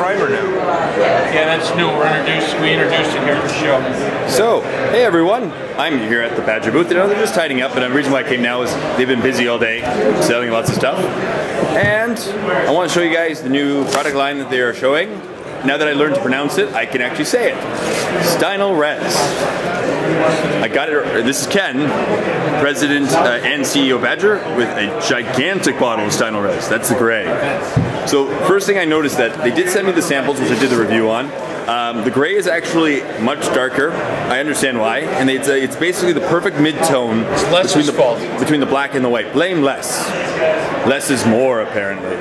Primer now. Yeah, that's new. We introduced it here at the show. So, hey everyone, I'm here at the Badger booth. They're just tidying up, but the reason why I came now is they've been busy all day selling lots of stuff. And I want to show you guys the new product line that they are showing. Now that I learned to pronounce it, I can actually say it. Stynylrez. I got it. This is Ken, president and CEO Badger, with a gigantic bottle of Stynylrez. That's the gray. So first thing I noticed that they did send me the samples, which I did the review on. The gray is actually much darker. I understand why, and it's basically the perfect mid-tone between the black and the white. Blame less. Less is more, apparently.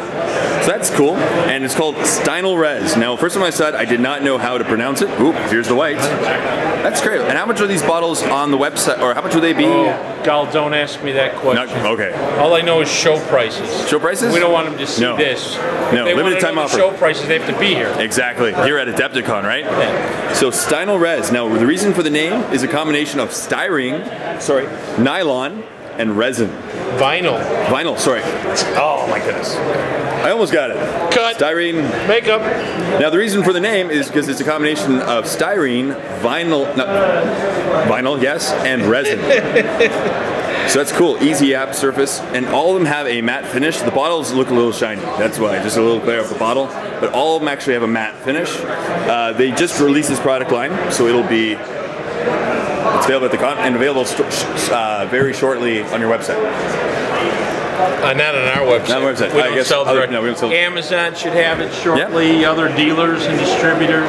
So that's cool, and it's called Stynylrez. Now, first time I saw it, I did not know how to pronounce it. Oop, here's the white. That's great. And how much are these bottles on the website, or how much will they be? Oh, Gal, don't ask me that question. Not, okay. All I know is show prices. Show prices? We don't want them to see this. No, they limited time offer. Show prices, they have to be here. Exactly. Here at Adepticon, right? Yeah. So Stynylrez. Now, the reason for the name is a combination of styrene, nylon, and resin. Vinyl. Vinyl, sorry. Oh my goodness. I almost got it. Cut. Styrene. Makeup. Now the reason for the name is because it's a combination of styrene, vinyl, and resin. So that's cool. Easy app surface. And all of them have a matte finish. The bottles look a little shiny. That's why. Just a little glare of the bottle. But all of them actually have a matte finish. They just released this product line, so it'll be available at the con and available very shortly on your website. Not on our website. Not on our website. We don't sell direct. No, we don't sell. Amazon should have it shortly. Yep. Other dealers and distributors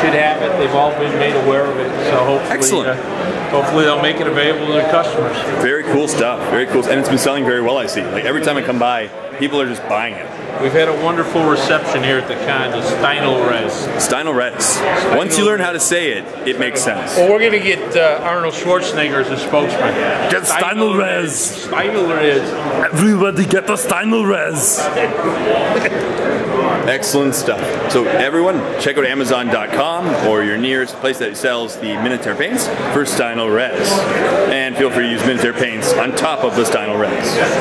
should have it. They've all been made aware of it. So hopefully, hopefully they'll make it available to their customers. Very cool stuff. Very cool, and it's been selling very well. I see. Like every time I come by, people are just buying it. We've had a wonderful reception here at the con to Stynylrez. Stynylrez. Once you learn how to say it, it makes sense. Well, we're going to get Arnold Schwarzenegger as a spokesman. Get Stynylrez. Stynylrez. Everybody get the Stynylrez. Excellent stuff. So everyone, check out Amazon.com or your nearest place that sells the Minotaur paints for Stynylrez. And feel free to use Minotaur paints on top of the Stynylrez.